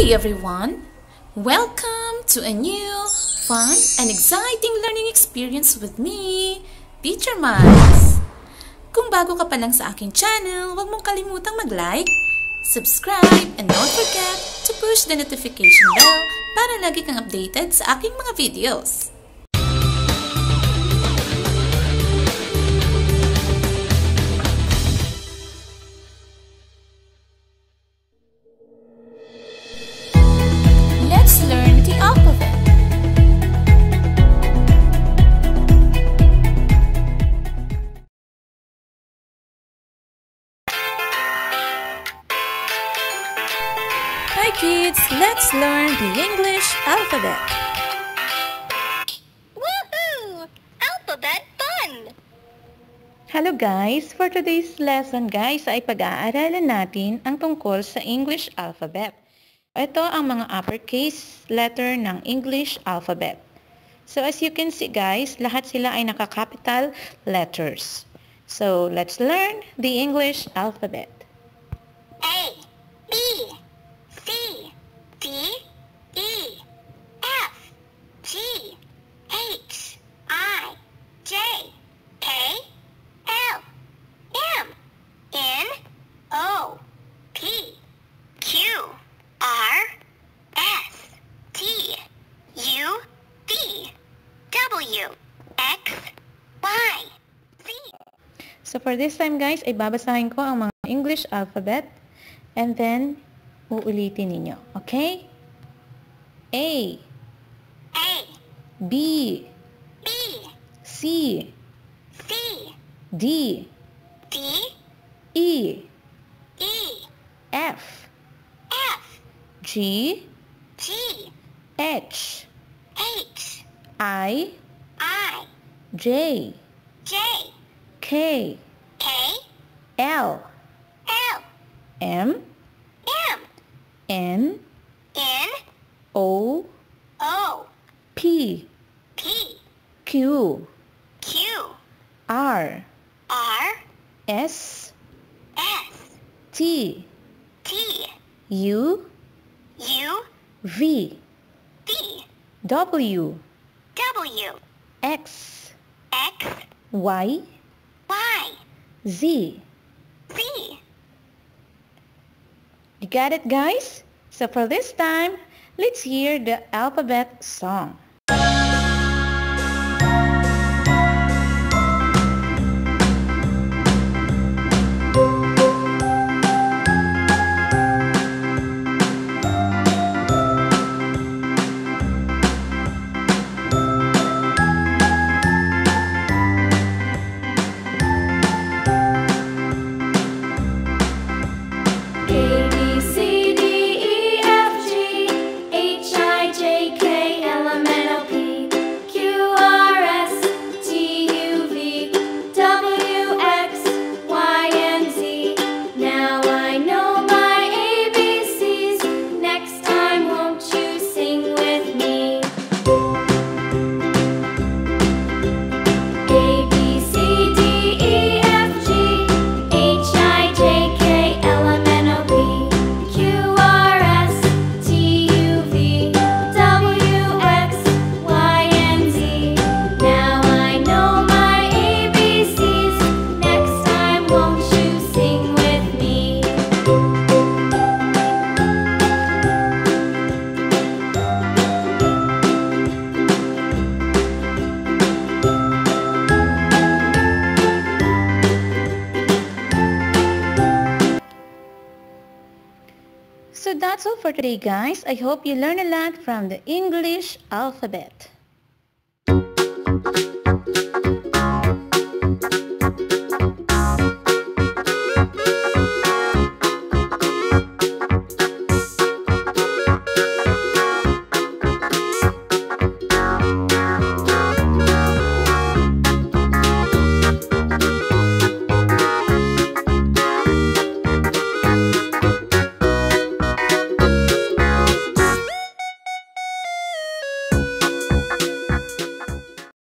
Hey everyone! Welcome to a new, fun and exciting learning experience with me, Teacher Miles. Kung bago ka pa lang sa aking channel, huwag mong kalimutang mag-like, subscribe, and don't forget to push the notification bell para lagi kang updated sa aking mga videos. Hi kids, let's learn the English alphabet. Woohoo! Alphabet fun! Hello guys! For today's lesson guys ay pag-aaralan natin ang tungkol sa English alphabet. Ito ang mga uppercase letter ng English alphabet. So as you can see guys, lahat sila ay naka-capital letters. So let's learn the English alphabet. A, B, C, D, E, F, G, H, I, J, K, L, M, N, O, P, Q, R, S, T, U, V, W, X, Y, Z. So for this time guys, ay babasahin ko ang mga English alphabet and then uulitin ninyo. Okay? A. A. B. B. C. C. D. D. E. E. F. F. G. G. H. H. I. I. J. J. K. K. L. L. M. N, N, O, O, P, P, Q, Q, R, R, S, S, T, T, U, U, V, V, W, W, X, X, Y, Y, Z, Z. You got it, guys? So for this time, let's hear the alphabet song. So that's all for today guys. I hope you learn a lot from the English alphabet.